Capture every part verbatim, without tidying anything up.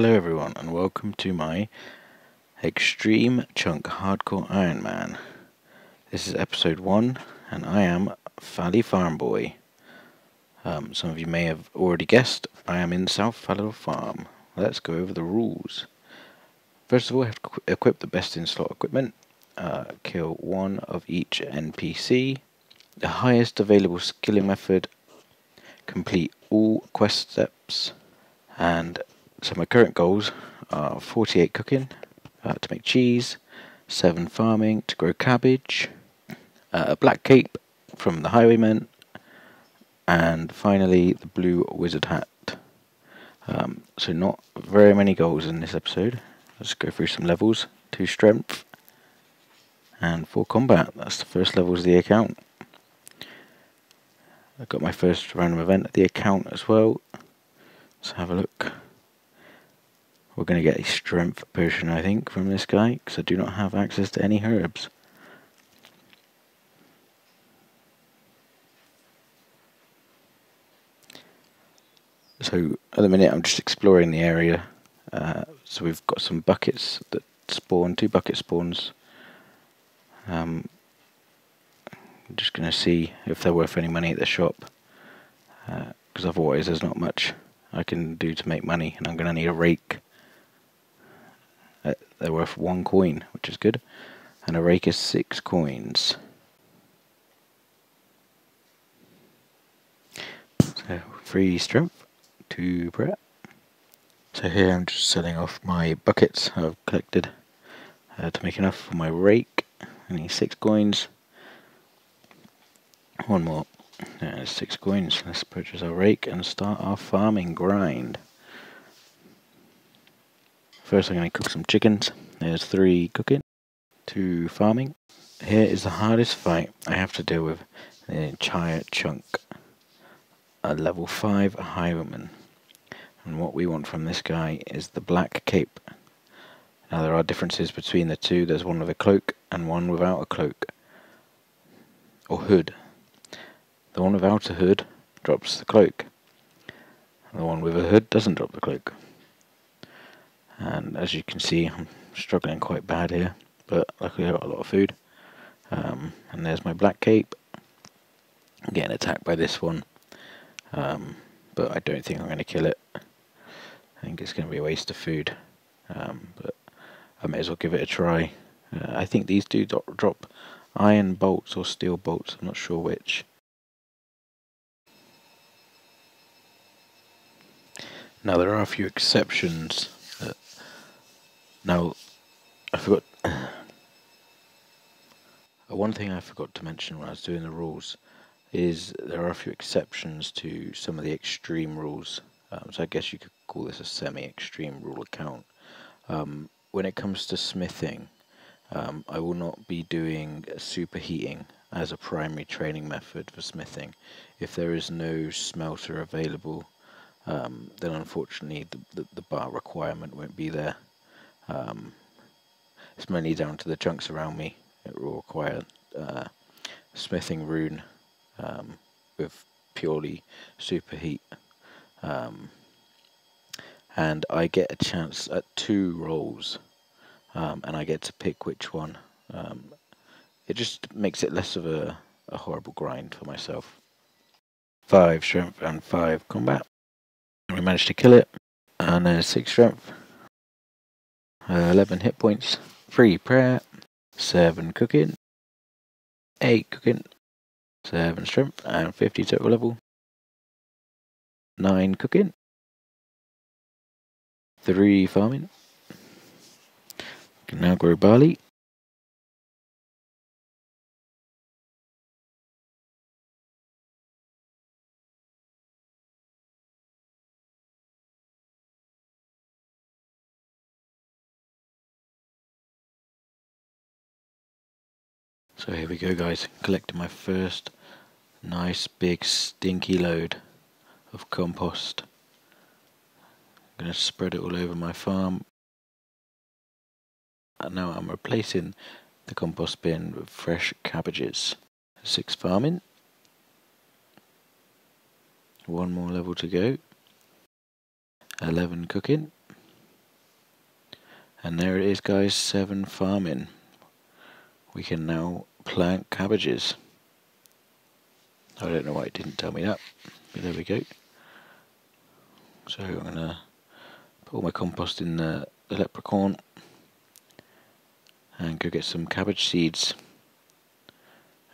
Hello everyone and welcome to my Extreme Chunk Hardcore Iron Man. This is episode one and I am Fally Farm Boy. Um, some of you may have already guessed I am in South Fallow Farm. Let's go over the rules. First of all, I have to equip the best in slot equipment, uh, kill one of each N P C, the highest available skilling method, complete all quest steps, and so my current goals are forty-eight cooking, uh, to make cheese, seven farming, to grow cabbage, uh, a black cape from the highwayman, and finally the blue wizard hat. Um, so not very many goals in this episode. Let's go through some levels. Two strength and four combat. That's the first levels of the account. I got my first random event at the account as well. Let's have a look. We're going to get a strength potion, I think, from this guy, because I do not have access to any herbs. So, at the minute, I'm just exploring the area. Uh, so we've got some buckets that spawn, two bucket spawns. Um, I'm just going to see if they're worth any money at the shop, because uh, otherwise there's not much I can do to make money, and I'm going to need a rake. Uh, they're worth one coin, which is good, and a rake is six coins. So three strength, two prep. So here I'm just selling off my buckets I've collected uh, to make enough for my rake. I need six coins. One more. Yeah, six coins. Let's purchase our rake and start our farming grind. First I'm going to cook some chickens. There's three cooking, two farming. Here is the hardest fight I have to deal with in the entire chunk. A level five highwayman. And what we want from this guy is the black cape. Now there are differences between the two. There's one with a cloak and one without a cloak. Or hood. The one without a hood drops the cloak. The one with a hood doesn't drop the cloak. And as you can see, I'm struggling quite bad here, but luckily I got a lot of food. Um, and there's my black cape. I'm getting attacked by this one, um, but I don't think I'm going to kill it. I think it's going to be a waste of food, um, but I may as well give it a try. Uh, I think these do drop iron bolts or steel bolts, I'm not sure which. Now there are a few exceptions. Uh, now, I forgot... Uh, one thing I forgot to mention when I was doing the rules is there are a few exceptions to some of the extreme rules. Um, so I guess you could call this a semi-extreme rule account. Um, when it comes to smithing, um, I will not be doing superheating as a primary training method for smithing. If there is no smelter available, Um, then unfortunately the, the, the bar requirement won't be there. Um, it's mainly down to the chunks around me. It will require uh, smithing rune um, with purely superheat. Um, and I get a chance at two rolls, um, and I get to pick which one. Um, it just makes it less of a, a horrible grind for myself. Five shrimp and five combat. We managed to kill it, and uh, six strength, uh, eleven hit points, three prayer, seven cooking, eight cooking, seven strength, and fifty total level, nine cooking, three farming. Can now grow barley. So here we go guys, collecting my first nice big stinky load of compost. I'm going to spread it all over my farm. And now I'm replacing the compost bin with fresh cabbages. Six farming. One more level to go. Eleven cooking. And there it is, guys, seven farming. We can now plant cabbages. I don't know why it didn't tell me that, but there we go. So I'm going to put all my compost in the, the leprechaun and go get some cabbage seeds.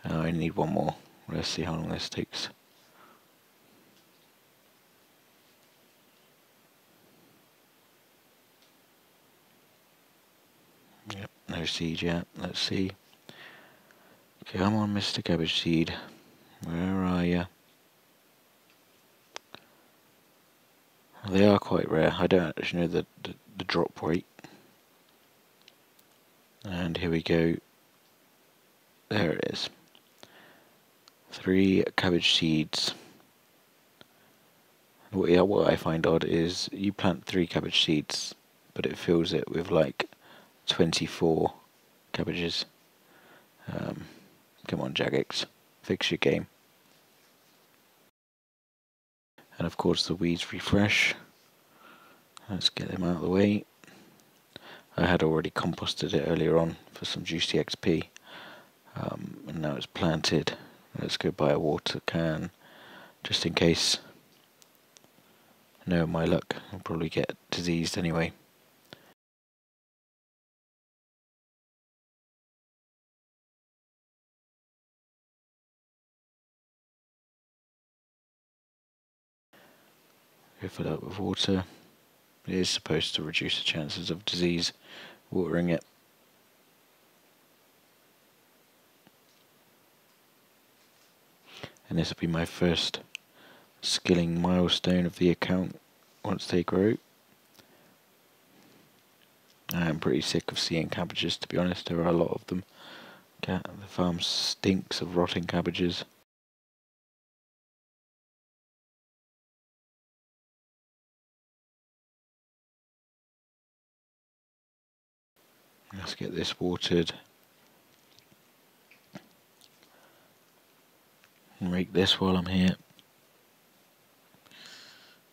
Uh, I need one more. Let's see how long this takes. Yep, no seed yet. Let's see. Come on, Mister Cabbage Seed. Where are you? They are quite rare. I don't actually know the, the, the drop rate. And here we go. There it is. Three cabbage seeds. What, yeah, what I find odd is you plant three cabbage seeds, but it fills it with like twenty-four cabbages. Um, come on, Jagex. Fix your game. And of course the weeds refresh. Let's get them out of the way. I had already composted it earlier on for some juicy X P. Um, and now it's planted. Let's go buy a water can just in case. No, my luck, I'll probably get diseased anyway. Go fill it up with water. It is supposed to reduce the chances of disease watering it. And this will be my first skilling milestone of the account once they grow. I'm pretty sick of seeing cabbages, to be honest. There are a lot of them. The farm stinks of rotting cabbages. Let's get this watered. Rake this while I'm here.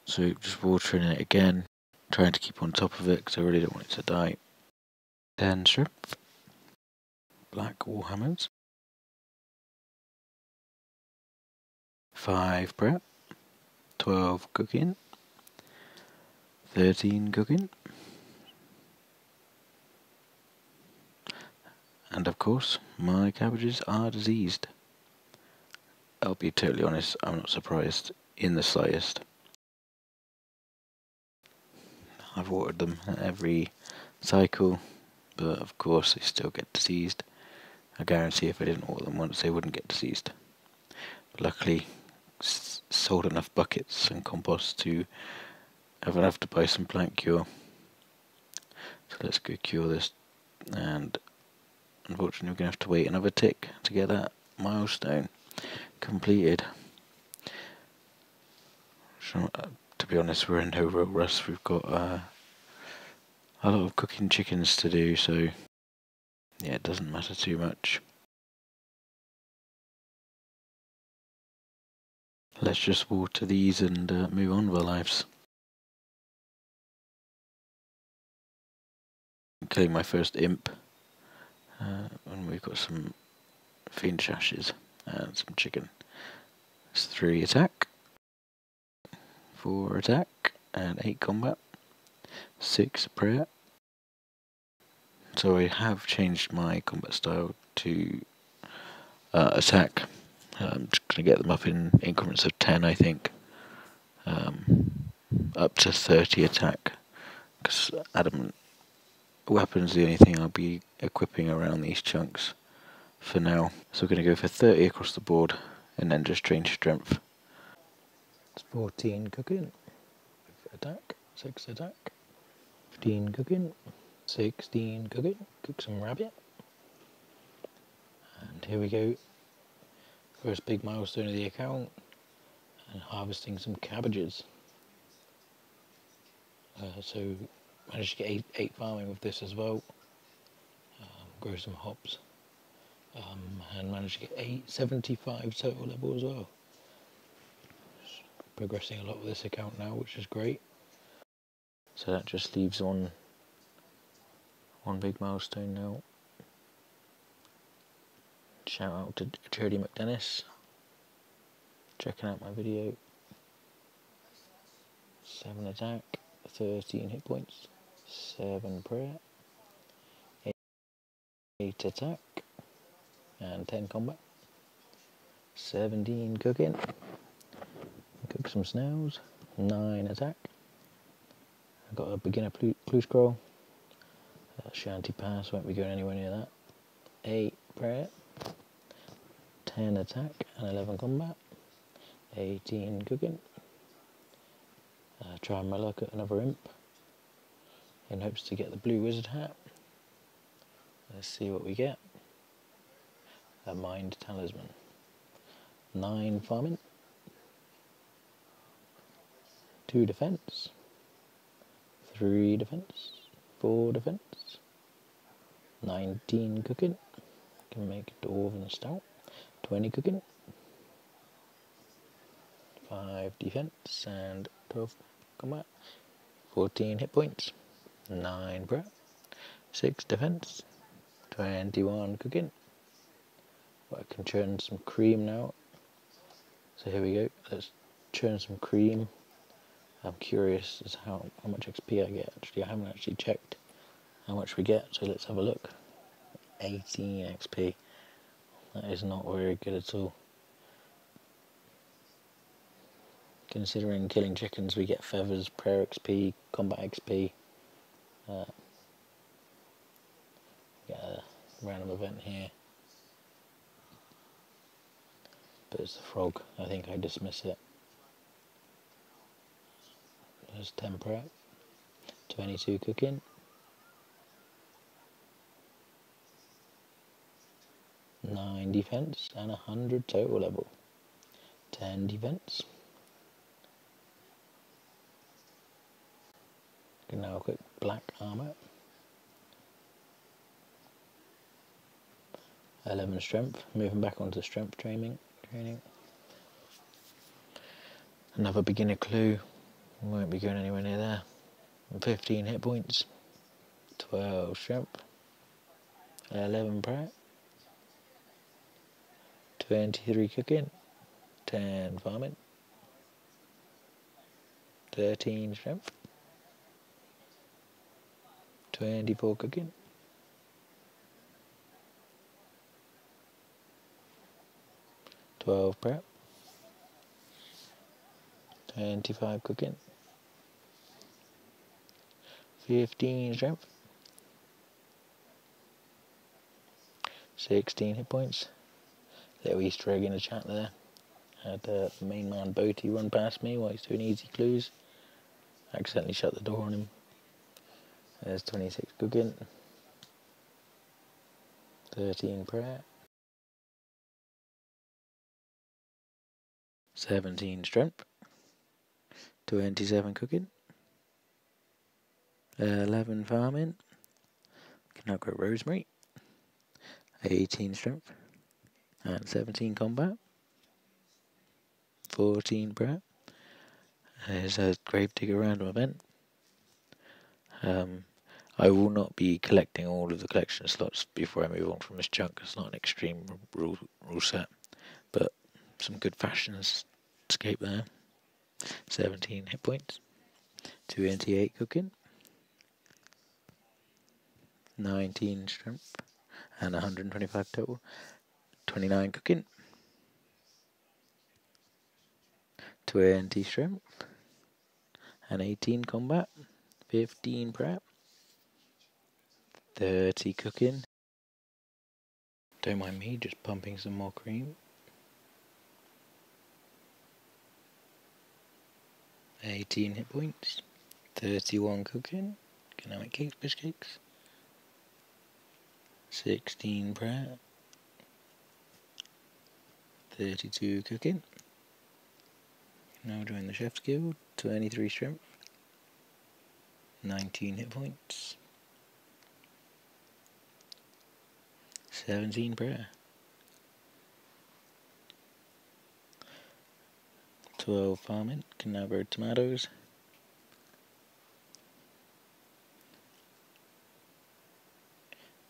So just watering it again, trying to keep on top of it because I really don't want it to die. Then sure, black wall hammers, five prep, twelve cooking, thirteen cooking, and of course my cabbages are diseased. I'll be totally honest, I'm not surprised in the slightest. I've watered them at every cycle, but of course they still get diseased. I guarantee if I didn't water them once they wouldn't get diseased. But luckily sold enough buckets and compost to have enough to buy some plant cure. So let's go cure this, and unfortunately we're going to have to wait another tick to get that milestone completed. So, uh, to be honest, we're in no real rush. We've got uh, a lot of cooking chickens to do, so yeah, it doesn't matter too much. Let's just water these and uh, move on with our lives. I'm killing my first imp, uh, and we've got some fiendish ashes. And some chicken. It's three attack, four attack, and eight combat, six prayer. So I have changed my combat style to uh, attack. I'm just going to get them up in increments of ten, I think, um, up to thirty attack, because adamant weapons is the only thing I'll be equipping around these chunks for now. So we're going to go for thirty across the board and then just change strength. It's fourteen cooking, attack, six attack, fifteen cooking, sixteen cooking, cook some rabbit. And here we go, first big milestone of the account, and harvesting some cabbages. Uh, so managed to get eight, eight farming with this as well, um, grow some hops. Um, and managed to get eight seventy-five total level as well. Just progressing a lot with this account now, which is great. So that just leaves on One big milestone now. Shout out to Charity McDennis, checking out my video. Seven attack, thirteen hit points, seven prayer, eight, eight attack, and ten combat, seventeen cooking, cook some snails, nine attack. I've got a beginner clue scroll, that shanty pass, won't be going anywhere near that, eight prayer, ten attack and eleven combat, eighteen cooking. Uh, try my luck at another imp in hopes to get the blue wizard hat. Let's see what we get. A mind talisman. nine farming, two defense, three defense, four defense, nineteen cooking. Can make a dwarven stout. twenty cooking, five defense and twelve combat, fourteen hit points, nine prep, six defense, twenty-one cooking. But I can churn some cream now, so here we go, let's churn some cream. I'm curious as how, how much X P I get actually. I haven't actually checked how much we get, so let's have a look. eighteen X P. That is not very good at all. Considering killing chickens, we get feathers, prayer X P, combat X P. Uh, get a random event here. But it's the frog. I think I dismiss it. There's ten prep, twenty-two cooking. nine defense and one hundred total level, ten defense. Can now equip black armor, eleven strength, moving back onto strength training. training. Another beginner clue, won't be going anywhere near there, fifteen hit points, twelve strength, eleven prayer, twenty-three cooking, ten farming, thirteen shrimp, twenty-four cooking, twelve prep, twenty-five cooking, fifteen shrimp, sixteen hit points. Little Easter egg in the chat there. Had uh, the main man Boaty run past me while he's doing easy clues. Accidentally shut the door on him. There's twenty-six cooking, thirteen prayer, seventeen strength, twenty-seven cooking, eleven farming. Can now grow rosemary. eighteen strength. And seventeen combat, fourteen prep. There's a Gravedigger random event. Um, I will not be collecting all of the collection slots before I move on from this chunk. It's not an extreme rule rule set, but some good fashions escape there. seventeen hit points, twenty-eight cooking, nineteen strength, and one hundred twenty-five total. twenty-nine cooking, twenty shrimp, and eighteen combat, fifteen prep, thirty cooking. Don't mind me, just pumping some more cream. eighteen hit points, thirty-one cooking, can I make cakes, fish cakes, sixteen prep, thirty-two cooking. Now join the chef's guild. twenty-three shrimp, nineteen hit points, seventeen prayer, twelve farming. Can now grow tomatoes.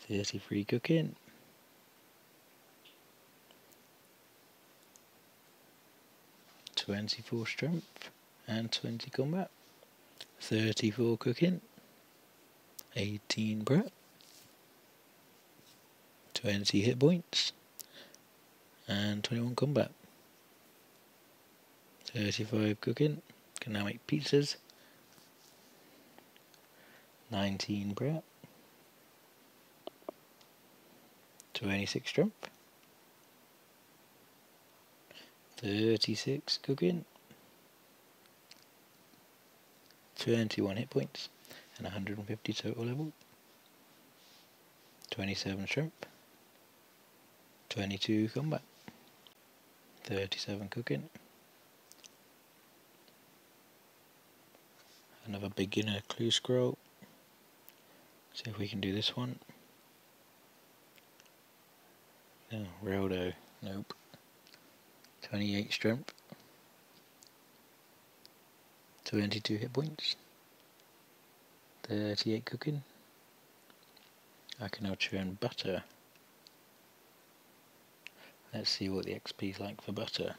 There's the free cooking. twenty-four strength and twenty combat. thirty-four cooking. eighteen prep. twenty hit points. And twenty-one combat. thirty-five cooking. Can now make pizzas. nineteen prep. twenty-six strength. thirty-six cooking. twenty-one hit points. And one hundred fifty total level. twenty-seven strength. twenty-two combat. thirty-seven cooking. Another beginner clue scroll. See if we can do this one. No, Rildo. Nope. twenty-eight strength. twenty-two hit points. thirty-eight cooking. I can now churn butter. Let's see what the X P is like for butter.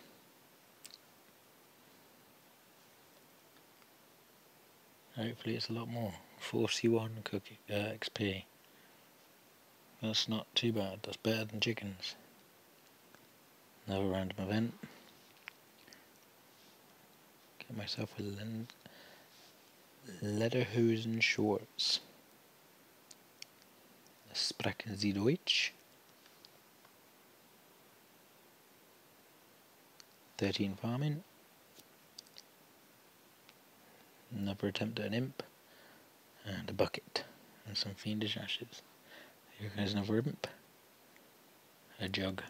Hopefully it's a lot more. forty-one cookie, uh, X P. That's not too bad. That's better than chickens. Another random event. Get myself a Lederhosen shorts. Sprechen Sie Deutsch. thirteen farming. Another attempt at an imp. And a bucket. And some fiendish ashes. Here goes another imp. A jug.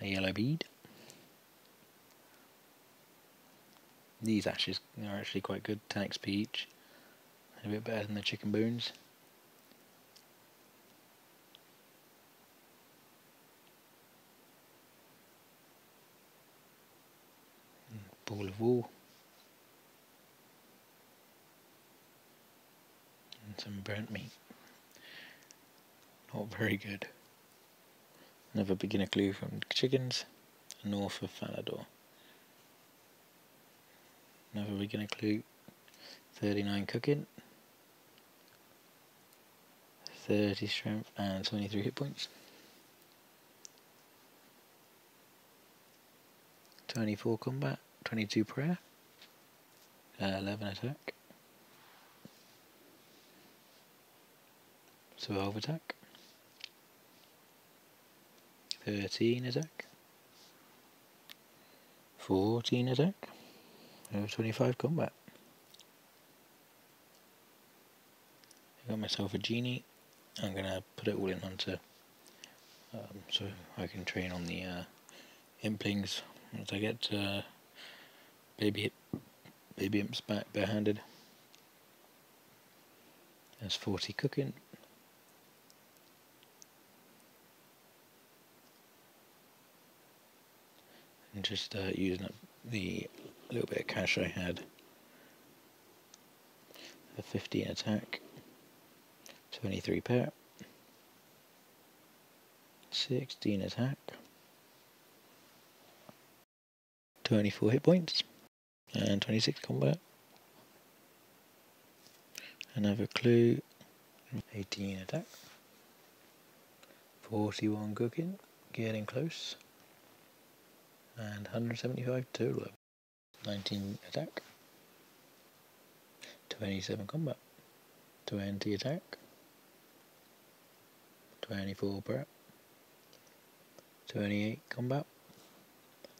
A yellow bead. These ashes are actually quite good. ten X P each. A bit better than the chicken bones. Ball of wool. And some burnt meat. Not very good. Another beginner clue from chickens. North of Falador. Another beginner clue. thirty-nine cooking. thirty strength and twenty-three hit points. twenty-four combat. twenty-two prayer. Uh, eleven attack. twelve attack. thirteen attack. fourteen attack. And twenty-five combat. I got myself a genie. I'm going to put it all in hunter. Um, so I can train on the uh, implings. Once I get uh, baby, baby imps back barehanded. There's forty cooking. And just uh, using up the little bit of cash I had. A fifteen attack. twenty-three pair. sixteen attack. twenty-four hit points. And twenty-six combat. Another clue. eighteen attack. forty-one cooking. Getting close. And one hundred seventy-five total. nineteen attack. twenty-seven combat. twenty attack. twenty-four prep. twenty-eight combat.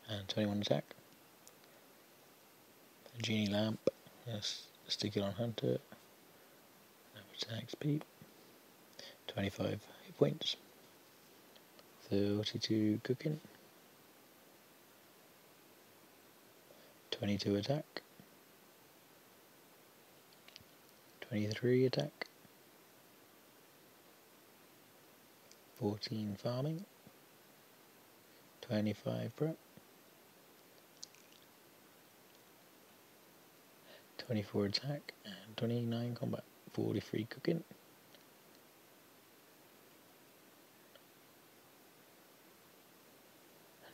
And twenty-one attack. Genie lamp, let's stick it on hunter. ten X P, twenty-five hit points, thirty-two cooking, twenty-two attack, twenty-three attack, fourteen farming, twenty-five prep, twenty-four attack and twenty-nine combat, forty-three cooking.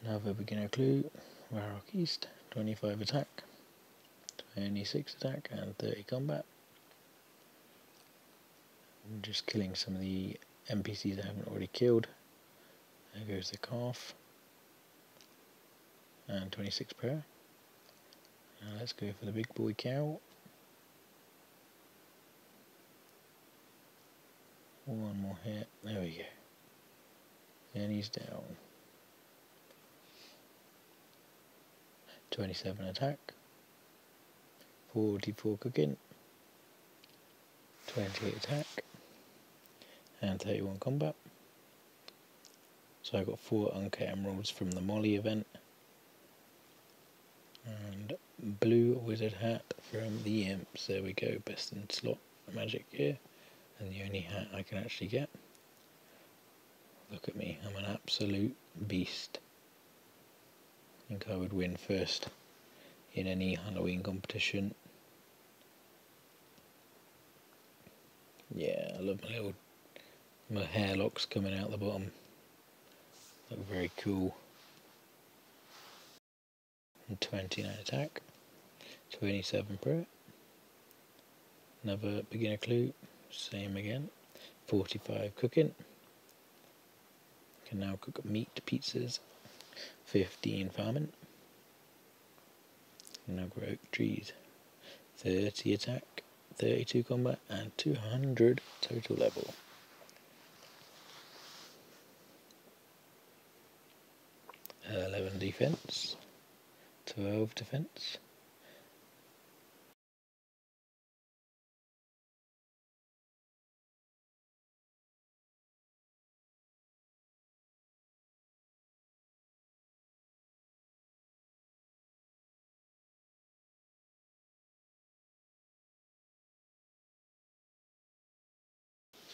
Another beginner clue, Warrock East, twenty-five attack, twenty-six attack and thirty combat. I'm just killing some of the N P Cs I haven't already killed. There goes the calf. And twenty-six per. Now let's go for the big boy cow. One more hit. There we go. And he's down. twenty-seven attack. forty-four cooking. twenty-eight attack. And thirty-one combat. So I got four uncut emeralds from the Molly event. And blue wizard hat from the imps. There we go, best in slot magic here. And the only hat I can actually get. Look at me, I'm an absolute beast. I think I would win first in any Halloween competition. Yeah, I love my little my hair locks coming out the bottom. Look very cool. And twenty-nine attack, twenty-seven per. Another beginner clue, same again. forty-five cooking. Can now cook meat pizzas. fifteen farming. And now grow oak trees. thirty attack, thirty-two combat, and two hundred total level. eleven defense. twelve defense.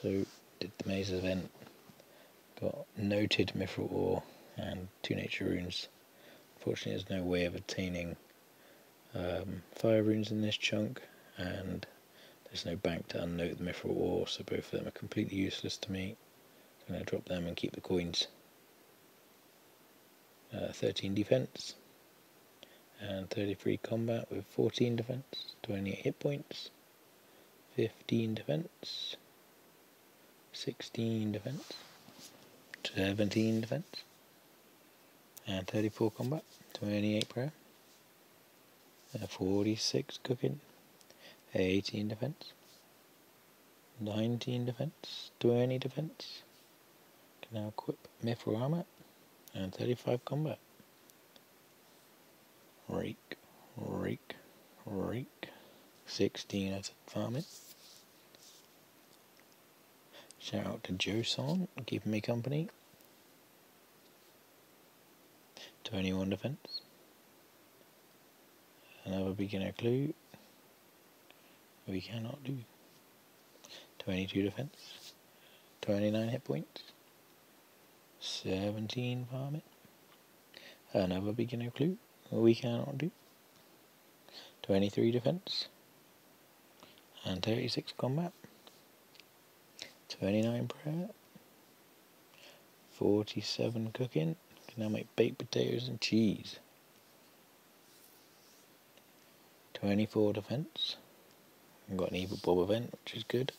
So did the maze event, got noted mithril ore and two nature runes. Unfortunately there's no way of obtaining um, fire runes in this chunk, and there's no bank to unnote the mithril ore, so both of them are completely useless to me. I'm going to drop them and keep the coins. Uh, thirteen defense and thirty-three combat with fourteen defense, twenty-eight hit points, fifteen defense, sixteen defense, seventeen defense, and thirty-four combat, twenty-eight prayer, and forty-six cooking, eighteen defense, nineteen defense, twenty defense, can now equip mithril armor, and thirty-five combat. Rake, rake, rake, sixteen at farming. Shout out to Joson, keeping me company. twenty-one defense. Another beginner clue. We cannot do. twenty-two defense. twenty-nine hit points. seventeen farming. Another beginner clue. We cannot do. twenty-three defense. And thirty-six combat. twenty-nine prayer, forty-seven cooking, can now make baked potatoes and cheese, twenty-four defense, I've got an evil bob event which is good,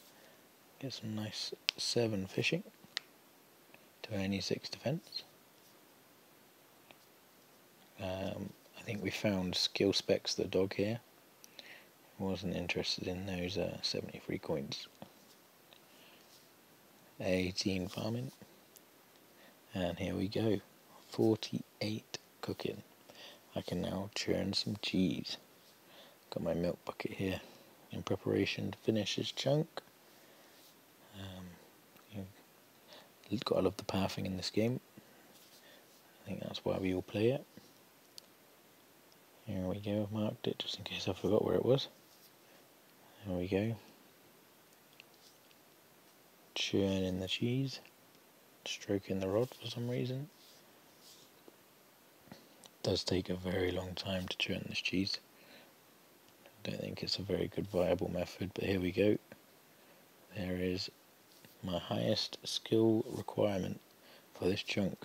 get some nice seven fishing, twenty-six defense, um, I think we found skill specs of the dog here, wasn't interested in those uh, seventy-three coins. eighteen farming, and here we go, forty-eight cooking. I can now churn some cheese. Got my milk bucket here in preparation to finish this chunk. Um, you've got to love the pathing in this game. I think that's why we all play it. Here we go, I've marked it just in case I forgot where it was. There we go. Churning the cheese, stroking the rod for some reason. It does take a very long time to churn this cheese. I don't think it's a very good viable method, but here we go. There is my highest skill requirement for this chunk.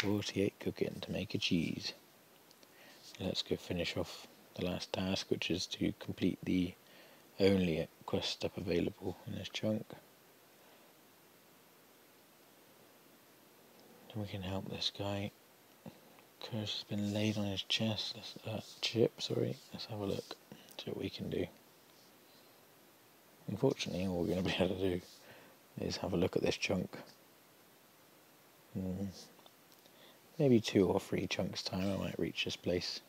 forty-eight cooking to make a cheese. Let's go finish off the last task, which is to complete the only quest step available in this chunk. Then we can help this guy. Curse has been laid on his chest. Let's, uh, chip, sorry. Let's have a look. See what we can do. Unfortunately, all we're going to be able to do is have a look at this chunk. Mm. Maybe two or three chunks time I might reach this place,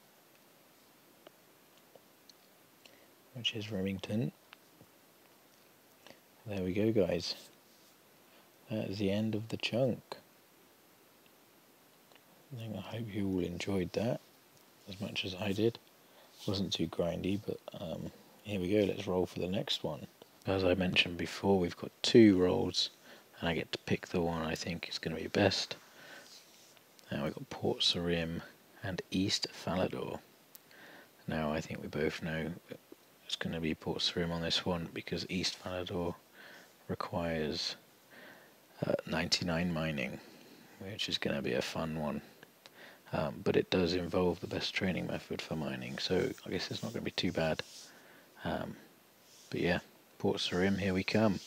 which is Remington. There we go, guys. That is the end of the chunk. I hope you all enjoyed that as much as I did. Wasn't too grindy, but um, here we go. Let's roll for the next one. As I mentioned before, we've got two rolls, and I get to pick the one I think is going to be best. Now we've got Port Sarim and East Falador. Now I think we both know it's going to be Port Sarim on this one, because East Falador requires uh, ninety-nine mining, which is going to be a fun one. Um, but it does involve the best training method for mining, so I guess it's not going to be too bad. Um, but yeah, Port Sarim, here we come.